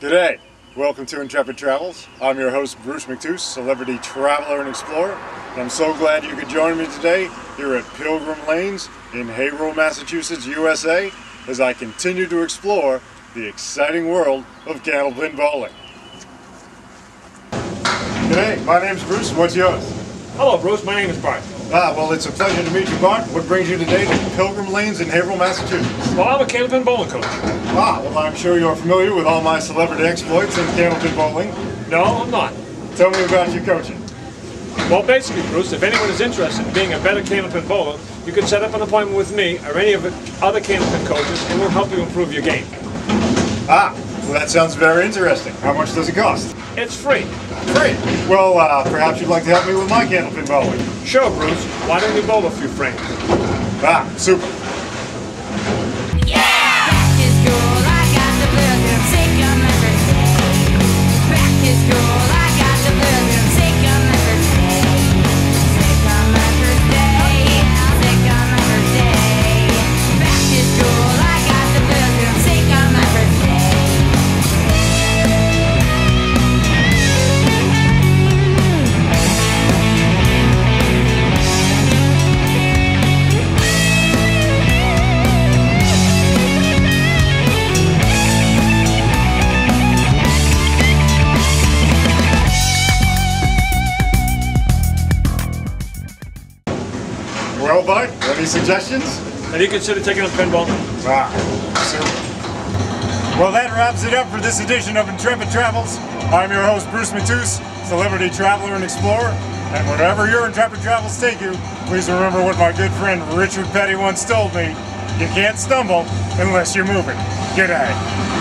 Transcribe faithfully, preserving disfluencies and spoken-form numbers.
G'day, welcome to Intrepid Travels. I'm your host Bruce McToose, celebrity traveler and explorer, and I'm so glad you could join me today here at Pilgrim Lanes in Haverhill, Massachusetts, U S A, as I continue to explore the exciting world of candlepin bowling. G'day, my name's Bruce, what's yours? Hello Bruce, my name is Bart. Ah, well, it's a pleasure to meet you, Bart. What brings you today to Pilgrim Lanes in Haverhill, Massachusetts? Well, I'm a candlepin bowling coach. Ah, well, I'm sure you're familiar with all my celebrity exploits in candlepin bowling. No, I'm not. Tell me about your coaching. Well, basically, Bruce, if anyone is interested in being a better candlepin bowler, you can set up an appointment with me or any of the other candlepin coaches, and we'll help you improve your game. Ah, well, that sounds very interesting. How much does it cost? It's free. Free? Well, uh, perhaps you'd like to help me with my candlepin bowling. Sure, Bruce. Why don't you bowl a few frames? Ah, super. Well, Bart, any suggestions? Have you considered taking up pinball? Ah, sure. Well, that wraps it up for this edition of Intrepid Travels. I'm your host, Bruce McToose, celebrity traveler and explorer. And wherever your Intrepid Travels take you, please remember what my good friend Richard Petty once told me. You can't stumble unless you're moving. G'day.